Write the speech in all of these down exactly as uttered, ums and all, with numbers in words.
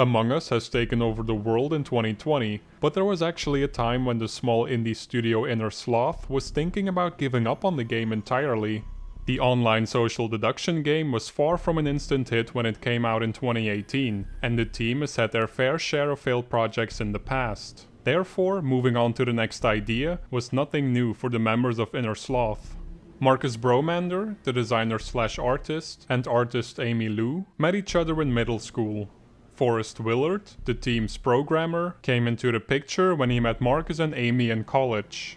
Among Us has taken over the world in twenty twenty, but there was actually a time when the small indie studio InnerSloth was thinking about giving up on the game entirely. The online social deduction game was far from an instant hit when it came out in twenty eighteen, and the team has had their fair share of failed projects in the past. Therefore, moving on to the next idea was nothing new for the members of InnerSloth. Marcus Bromander, the designer slash artist, and artist Amy Liu met each other in middle school. Forrest Willard, the team's programmer, came into the picture when he met Marcus and Amy in college.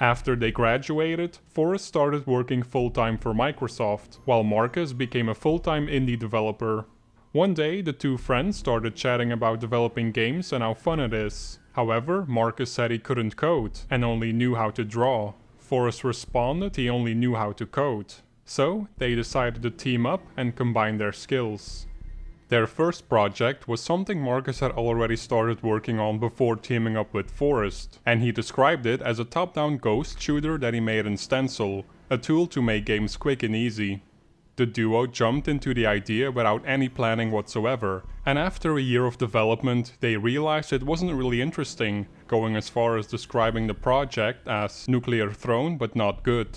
After they graduated, Forrest started working full-time for Microsoft, while Marcus became a full-time indie developer. One day, the two friends started chatting about developing games and how fun it is. However, Marcus said he couldn't code, and only knew how to draw. Forrest responded he only knew how to code. So, they decided to team up and combine their skills. Their first project was something Marcus had already started working on before teaming up with Forrest, and he described it as a top-down ghost shooter that he made in Stencil, a tool to make games quick and easy. The duo jumped into the idea without any planning whatsoever, and after a year of development they realized it wasn't really interesting, going as far as describing the project as nuclear throne but not good.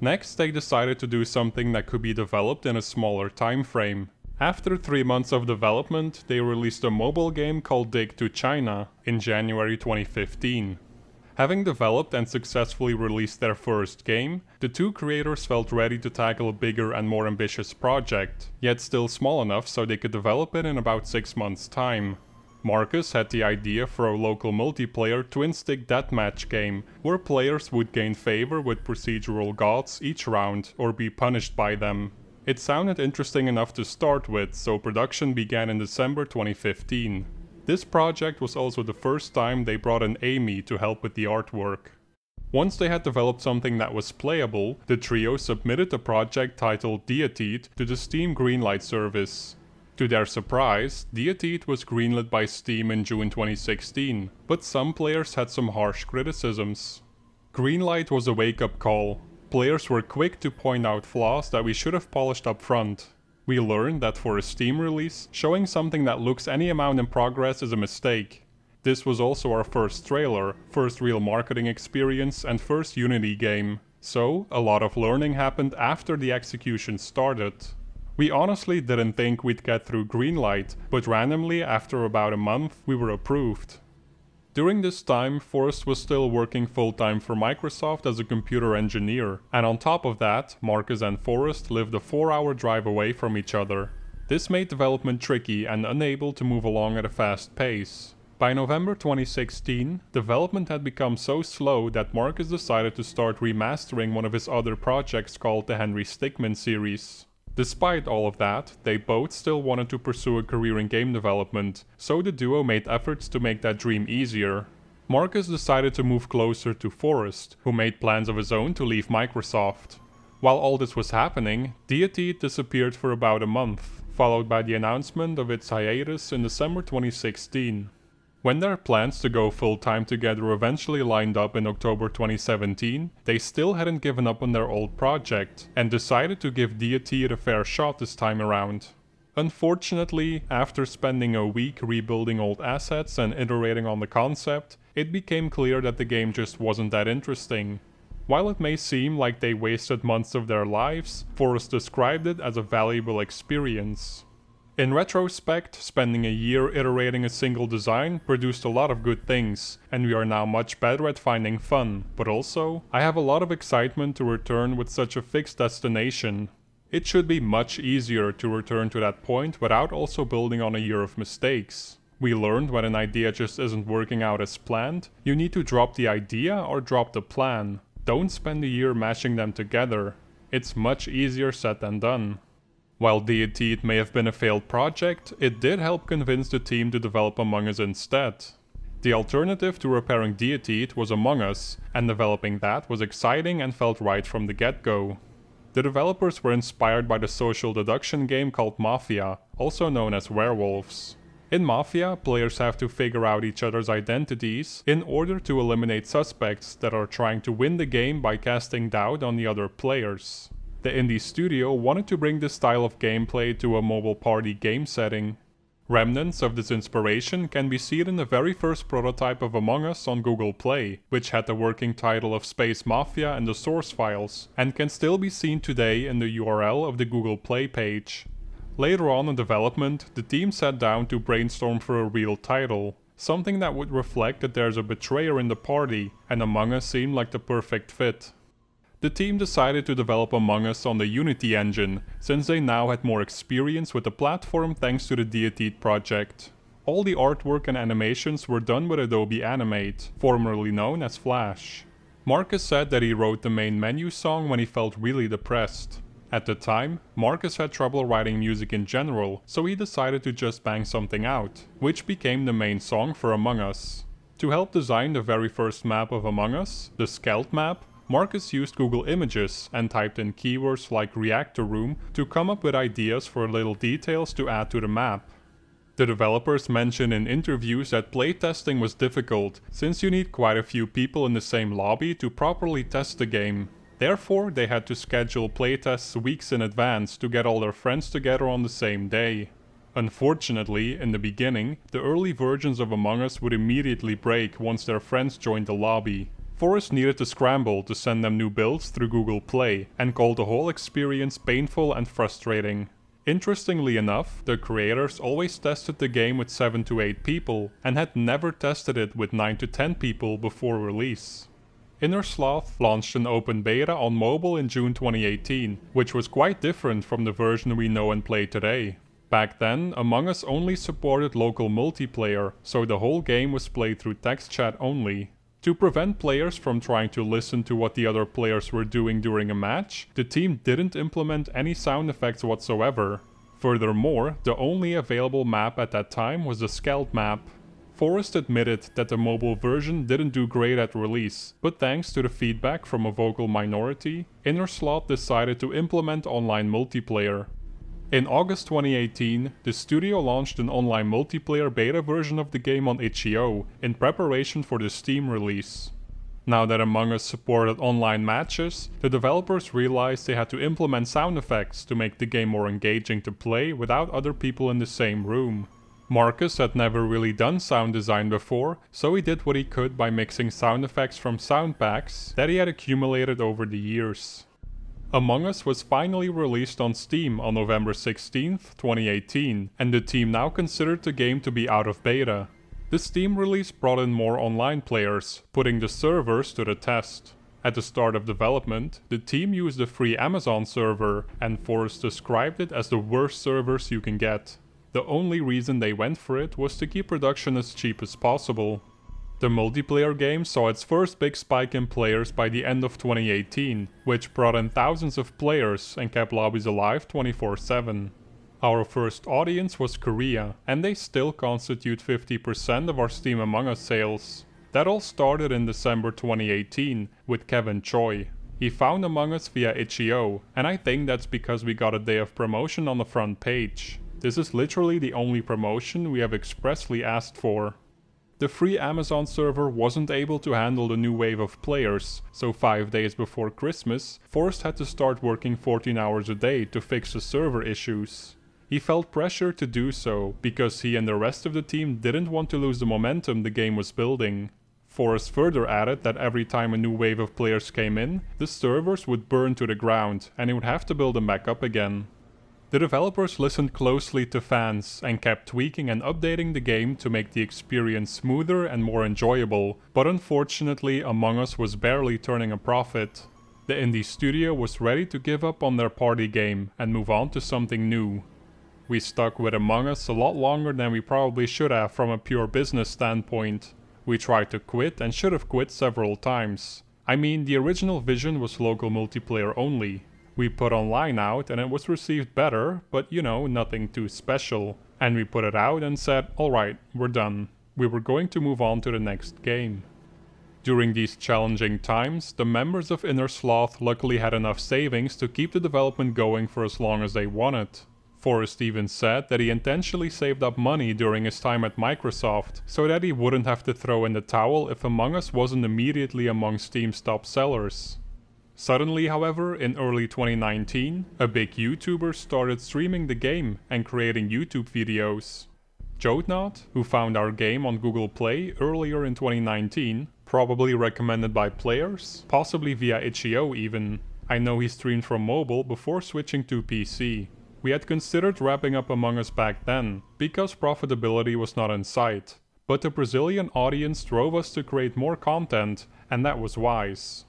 Next, they decided to do something that could be developed in a smaller time frame. After three months of development, they released a mobile game called Dig to China in January twenty fifteen. Having developed and successfully released their first game, the two creators felt ready to tackle a bigger and more ambitious project, yet still small enough so they could develop it in about six months' time. Marcus had the idea for a local multiplayer twin-stick deathmatch game, where players would gain favor with procedural gods each round or be punished by them. It sounded interesting enough to start with, so production began in December twenty fifteen. This project was also the first time they brought in Amy to help with the artwork. Once they had developed something that was playable, the trio submitted a project titled Deceit to the Steam Greenlight service. To their surprise, Deceit was greenlit by Steam in June twenty sixteen, but some players had some harsh criticisms. Greenlight was a wake-up call. Players were quick to point out flaws that we should have polished up front. We learned that for a Steam release, showing something that looks any amount in progress is a mistake. This was also our first trailer, first real marketing experience, and first Unity game. So, a lot of learning happened after the execution started. We honestly didn't think we'd get through Greenlight, but randomly, after about a month, we were approved. During this time, Forrest was still working full-time for Microsoft as a computer engineer, and on top of that, Marcus and Forrest lived a four-hour drive away from each other. This made development tricky and unable to move along at a fast pace. By November twenty sixteen, development had become so slow that Marcus decided to start remastering one of his other projects called the Henry Stickmin series. Despite all of that, they both still wanted to pursue a career in game development, so the duo made efforts to make that dream easier. Marcus decided to move closer to Forrest, who made plans of his own to leave Microsoft. While all this was happening, Deceit disappeared for about a month, followed by the announcement of its hiatus in December twenty sixteen. When their plans to go full-time together eventually lined up in October twenty seventeen, they still hadn't given up on their old project, and decided to give Deceit a fair shot this time around. Unfortunately, after spending a week rebuilding old assets and iterating on the concept, it became clear that the game just wasn't that interesting. While it may seem like they wasted months of their lives, Forrest described it as a valuable experience. In retrospect, spending a year iterating a single design produced a lot of good things, and we are now much better at finding fun, but also, I have a lot of excitement to return with such a fixed destination. It should be much easier to return to that point without also building on a year of mistakes. We learned when an idea just isn't working out as planned, you need to drop the idea or drop the plan. Don't spend a year mashing them together. It's much easier said than done. While Deceit may have been a failed project, it did help convince the team to develop Among Us instead. The alternative to repairing Deceit was Among Us, and developing that was exciting and felt right from the get-go. The developers were inspired by the social deduction game called Mafia, also known as Werewolves. In Mafia, players have to figure out each other's identities in order to eliminate suspects that are trying to win the game by casting doubt on the other players. The indie studio wanted to bring this style of gameplay to a mobile party game setting. Remnants of this inspiration can be seen in the very first prototype of Among Us on Google Play, which had the working title of Space Mafia and the source files, and can still be seen today in the U R L of the Google Play page. Later on in development, the team sat down to brainstorm for a real title, something that would reflect that there's a betrayer in the party, and Among Us seemed like the perfect fit. The team decided to develop Among Us on the Unity engine, since they now had more experience with the platform thanks to the Deceit project. All the artwork and animations were done with Adobe Animate, formerly known as Flash. Marcus said that he wrote the main menu song when he felt really depressed. At the time, Marcus had trouble writing music in general, so he decided to just bang something out, which became the main song for Among Us. To help design the very first map of Among Us, the Skeld map, Marcus used Google Images and typed in keywords like reactor room to come up with ideas for little details to add to the map. The developers mentioned in interviews that playtesting was difficult, since you need quite a few people in the same lobby to properly test the game. Therefore, they had to schedule playtests weeks in advance to get all their friends together on the same day. Unfortunately, in the beginning, the early versions of Among Us would immediately break once their friends joined the lobby. Forrest needed to scramble to send them new builds through Google Play and called the whole experience painful and frustrating. Interestingly enough, the creators always tested the game with seven to eight people and had never tested it with nine to ten people before release. InnerSloth launched an open beta on mobile in June twenty eighteen, which was quite different from the version we know and play today. Back then, Among Us only supported local multiplayer, so the whole game was played through text chat only. To prevent players from trying to listen to what the other players were doing during a match, the team didn't implement any sound effects whatsoever. Furthermore, the only available map at that time was the Skeld map. Forrest admitted that the mobile version didn't do great at release, but thanks to the feedback from a vocal minority, InnerSloth decided to implement online multiplayer. In August twenty eighteen, the studio launched an online multiplayer beta version of the game on itch dot i o in preparation for the Steam release. Now that Among Us supported online matches, the developers realized they had to implement sound effects to make the game more engaging to play without other people in the same room. Marcus had never really done sound design before, so he did what he could by mixing sound effects from sound packs that he had accumulated over the years. Among Us was finally released on Steam on November sixteenth twenty eighteen, and the team now considered the game to be out of beta. The Steam release brought in more online players, putting the servers to the test. At the start of development, the team used a free Amazon server, and Forrest described it as the worst servers you can get. The only reason they went for it was to keep production as cheap as possible. The multiplayer game saw its first big spike in players by the end of twenty eighteen, which brought in thousands of players and kept lobbies alive twenty-four seven. Our first audience was Korea, and they still constitute fifty percent of our Steam Among Us sales. That all started in December twenty eighteen with Kevin Choi. He found Among Us via itch dot i o, and I think that's because we got a day of promotion on the front page. This is literally the only promotion we have expressly asked for. The free Amazon server wasn't able to handle the new wave of players, so five days before Christmas, Forrest had to start working fourteen hours a day to fix the server issues. He felt pressure to do so, because he and the rest of the team didn't want to lose the momentum the game was building. Forrest further added that every time a new wave of players came in, the servers would burn to the ground, and he would have to build them back up again. The developers listened closely to fans and kept tweaking and updating the game to make the experience smoother and more enjoyable, but unfortunately Among Us was barely turning a profit. The indie studio was ready to give up on their party game and move on to something new. We stuck with Among Us a lot longer than we probably should have from a pure business standpoint. We tried to quit and should have quit several times. I mean, the original vision was local multiplayer only. We put online out and it was received better, but you know, nothing too special. And we put it out and said, alright, we're done. We were going to move on to the next game. During these challenging times, the members of InnerSloth luckily had enough savings to keep the development going for as long as they wanted. Forrest even said that he intentionally saved up money during his time at Microsoft, so that he wouldn't have to throw in the towel if Among Us wasn't immediately among Steam's top sellers. Suddenly, however, in early twenty nineteen, a big YouTuber started streaming the game and creating YouTube videos. Jotnot, who found our game on Google Play earlier in twenty nineteen, probably recommended by players, possibly via itch dot i o even. I know he streamed from mobile before switching to P C. We had considered wrapping up Among Us back then, because profitability was not in sight. But the Brazilian audience drove us to create more content, and that was wise.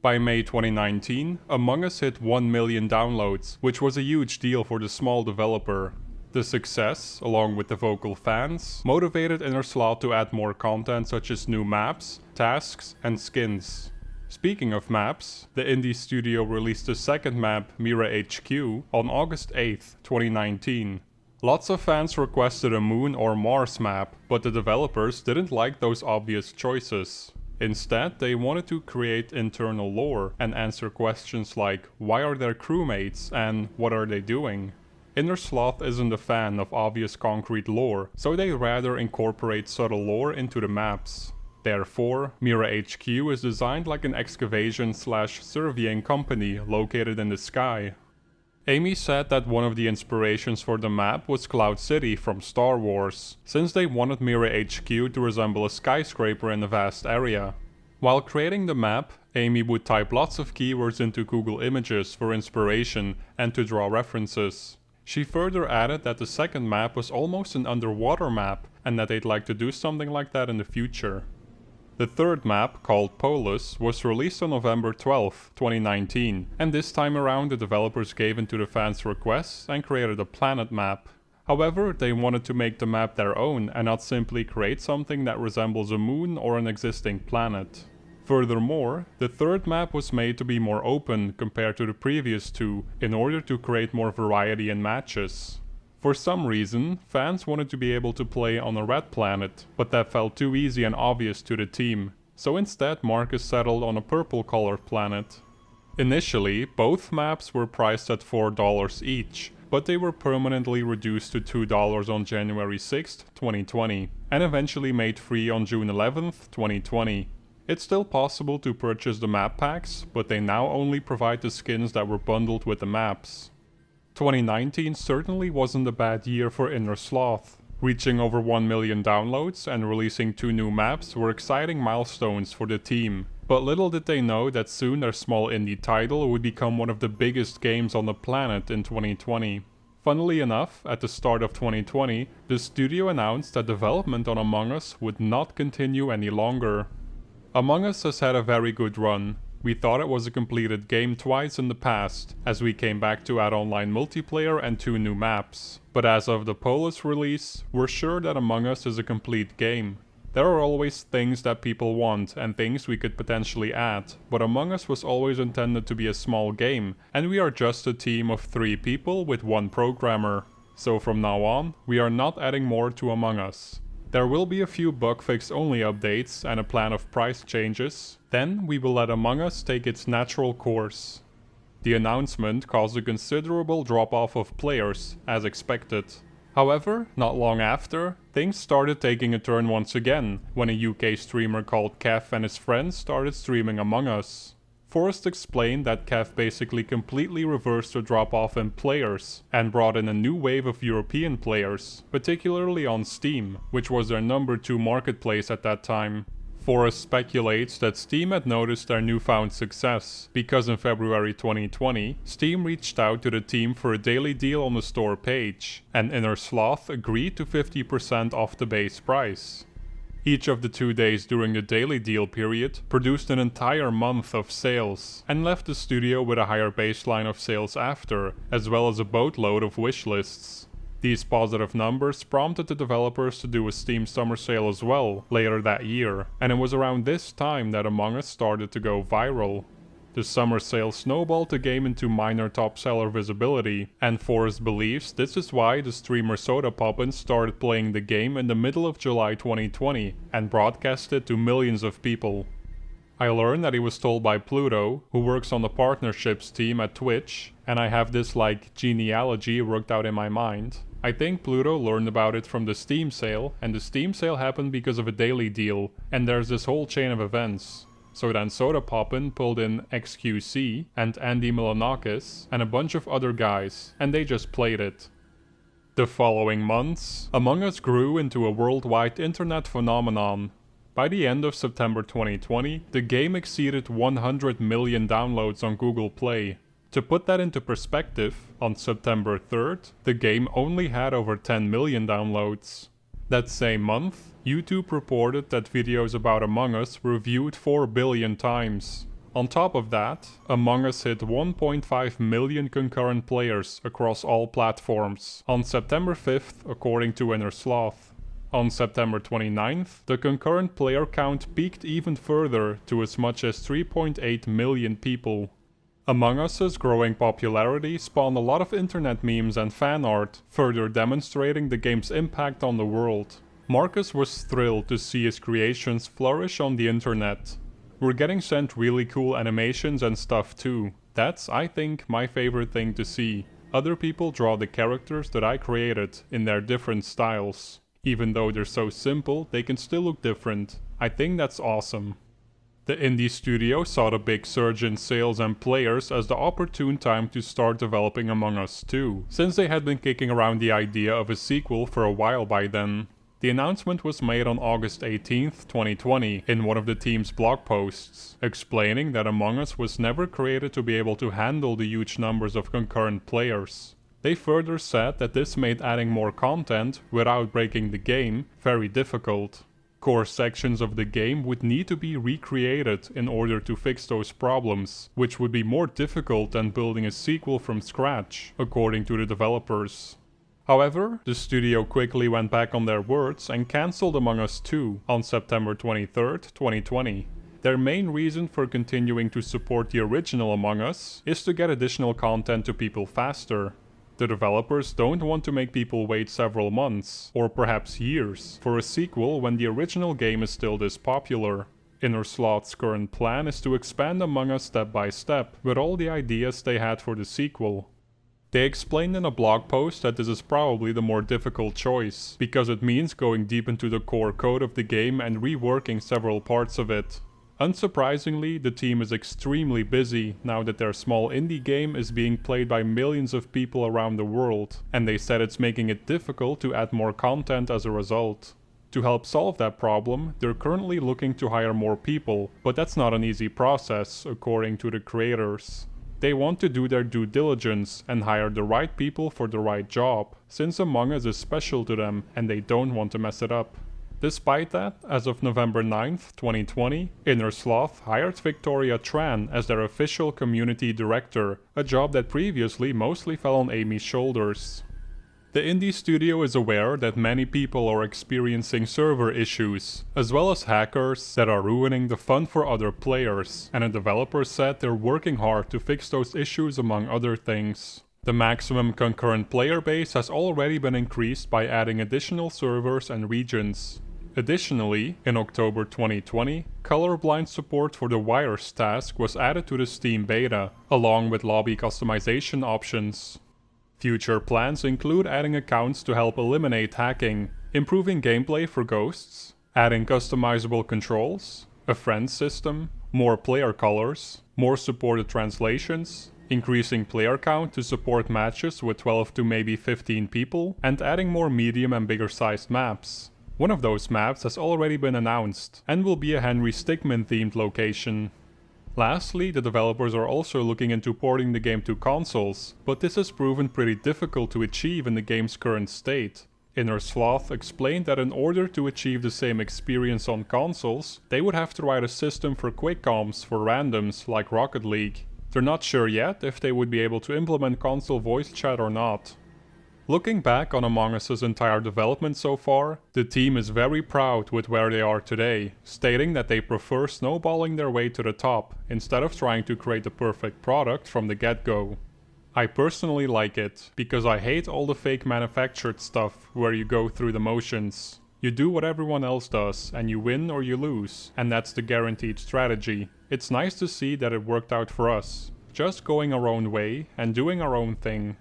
By May twenty nineteen, Among Us hit one million downloads, which was a huge deal for the small developer. The success, along with the vocal fans, motivated InnerSloth to add more content such as new maps, tasks, and skins. Speaking of maps, the indie studio released a second map, Mira H Q, on August eighth, twenty nineteen. Lots of fans requested a Moon or Mars map, but the developers didn't like those obvious choices. Instead, they wanted to create internal lore and answer questions like, why are there crewmates and what are they doing? InnerSloth isn't a fan of obvious concrete lore, so they rather incorporate subtle lore into the maps. Therefore, Mira H Q is designed like an excavation slash surveying company located in the sky. Amy said that one of the inspirations for the map was Cloud City from Star Wars, since they wanted Mira H Q to resemble a skyscraper in a vast area. While creating the map, Amy would type lots of keywords into Google Images for inspiration and to draw references. She further added that the second map was almost an underwater map and that they'd like to do something like that in the future. The third map, called Polus, was released on November twelfth, twenty nineteen, and this time around the developers gave in to the fans' requests and created a planet map. However, they wanted to make the map their own and not simply create something that resembles a moon or an existing planet. Furthermore, the third map was made to be more open compared to the previous two in order to create more variety in matches. For some reason, fans wanted to be able to play on a red planet, but that felt too easy and obvious to the team, so instead Marcus settled on a purple-colored planet. Initially, both maps were priced at four dollars each, but they were permanently reduced to two dollars on January sixth, twenty twenty, and eventually made free on June eleventh, twenty twenty. It's still possible to purchase the map packs, but they now only provide the skins that were bundled with the maps. twenty nineteen certainly wasn't a bad year for InnerSloth. Reaching over one million downloads and releasing two new maps were exciting milestones for the team, but little did they know that soon their small indie title would become one of the biggest games on the planet in twenty twenty. Funnily enough, at the start of twenty twenty, the studio announced that development on Among Us would not continue any longer. Among Us has had a very good run. We thought it was a completed game twice in the past, as we came back to add online multiplayer and two new maps. But as of the Polus release, we're sure that Among Us is a complete game. There are always things that people want and things we could potentially add, but Among Us was always intended to be a small game, and we are just a team of three people with one programmer. So from now on, we are not adding more to Among Us. There will be a few bugfix only updates and a plan of price changes, then we will let Among Us take its natural course. The announcement caused a considerable drop-off of players, as expected. However, not long after, things started taking a turn once again, when a U K streamer called Kef and his friends started streaming Among Us. Forrest explained that Kef basically completely reversed the drop-off in players and brought in a new wave of European players, particularly on Steam, which was their number two marketplace at that time. Forrest speculates that Steam had noticed their newfound success, because in February twenty twenty, Steam reached out to the team for a daily deal on the store page, and InnerSloth agreed to fifty percent off the base price. Each of the two days during the daily deal period produced an entire month of sales, and left the studio with a higher baseline of sales after, as well as a boatload of wishlists. These positive numbers prompted the developers to do a Steam summer sale as well, later that year, and it was around this time that Among Us started to go viral. The summer sale snowballed the game into minor top seller visibility, and Forrest believes this is why the streamer SodaPoppin started playing the game in the middle of July twenty twenty and broadcast it to millions of people. I learned that he was told by Pluto, who works on the partnerships team at Twitch, and I have this like genealogy worked out in my mind. I think Pluto learned about it from the Steam sale, and the Steam sale happened because of a daily deal, and there's this whole chain of events. So then SodaPoppin pulled in X Q C and Andy Milanakis and a bunch of other guys, and they just played it. The following months, Among Us grew into a worldwide internet phenomenon. By the end of September twenty twenty, the game exceeded one hundred million downloads on Google Play. To put that into perspective, on September third, the game only had over ten million downloads. That same month, YouTube reported that videos about Among Us were viewed four billion times. On top of that, Among Us hit one point five million concurrent players across all platforms on September fifth, according to InnerSloth. On September twenty-ninth, the concurrent player count peaked even further to as much as three point eight million people. Among Us's growing popularity spawned a lot of internet memes and fan art, further demonstrating the game's impact on the world. Marcus was thrilled to see his creations flourish on the internet. We're getting sent really cool animations and stuff too. That's, I think, my favorite thing to see. Other people draw the characters that I created in their different styles. Even though they're so simple, they can still look different. I think that's awesome. The indie studio saw the big surge in sales and players as the opportune time to start developing Among Us two, since they had been kicking around the idea of a sequel for a while by then. The announcement was made on August eighteenth, twenty twenty, in one of the team's blog posts, explaining that Among Us was never created to be able to handle the huge numbers of concurrent players. They further said that this made adding more content, without breaking the game, very difficult. Core sections of the game would need to be recreated in order to fix those problems, which would be more difficult than building a sequel from scratch, according to the developers. However, the studio quickly went back on their words and cancelled Among Us two on September twenty-third, twenty twenty. Their main reason for continuing to support the original Among Us is to get additional content to people faster. The developers don't want to make people wait several months, or perhaps years, for a sequel when the original game is still this popular. InnerSloth's current plan is to expand Among Us step by step with all the ideas they had for the sequel. They explained in a blog post that this is probably the more difficult choice, because it means going deep into the core code of the game and reworking several parts of it. Unsurprisingly, the team is extremely busy now that their small indie game is being played by millions of people around the world, and they said it's making it difficult to add more content as a result. To help solve that problem, they're currently looking to hire more people, but that's not an easy process, according to the creators. They want to do their due diligence and hire the right people for the right job, since Among Us is special to them and they don't want to mess it up. Despite that, as of November ninth, twenty twenty, InnerSloth hired Victoria Tran as their official community director, a job that previously mostly fell on Amy's shoulders. The indie studio is aware that many people are experiencing server issues, as well as hackers that are ruining the fun for other players, and a developer said they're working hard to fix those issues among other things. The maximum concurrent player base has already been increased by adding additional servers and regions. Additionally, in October twenty twenty, colorblind support for the wires task was added to the Steam beta, along with lobby customization options. Future plans include adding accounts to help eliminate hacking, improving gameplay for ghosts, adding customizable controls, a friend system, more player colors, more supported translations, increasing player count to support matches with twelve to maybe fifteen people, and adding more medium and bigger sized maps. One of those maps has already been announced and will be a Henry Stickmin themed location. Lastly, the developers are also looking into porting the game to consoles, but this has proven pretty difficult to achieve in the game's current state. InnerSloth explained that in order to achieve the same experience on consoles, they would have to write a system for quick comps for randoms like Rocket League. They're not sure yet if they would be able to implement console voice chat or not. Looking back on Among Us's entire development so far, the team is very proud with where they are today, stating that they prefer snowballing their way to the top, instead of trying to create the perfect product from the get-go. I personally like it, because I hate all the fake manufactured stuff where you go through the motions. You do what everyone else does, and you win or you lose, and that's the guaranteed strategy. It's nice to see that it worked out for us, just going our own way and doing our own thing.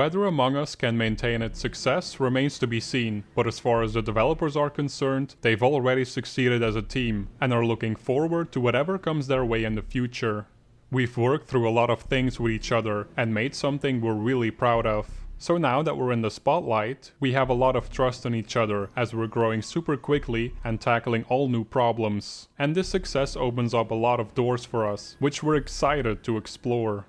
Whether Among Us can maintain its success remains to be seen, but as far as the developers are concerned, they've already succeeded as a team and are looking forward to whatever comes their way in the future. We've worked through a lot of things with each other and made something we're really proud of. So now that we're in the spotlight, we have a lot of trust in each other as we're growing super quickly and tackling all new problems. And this success opens up a lot of doors for us, which we're excited to explore.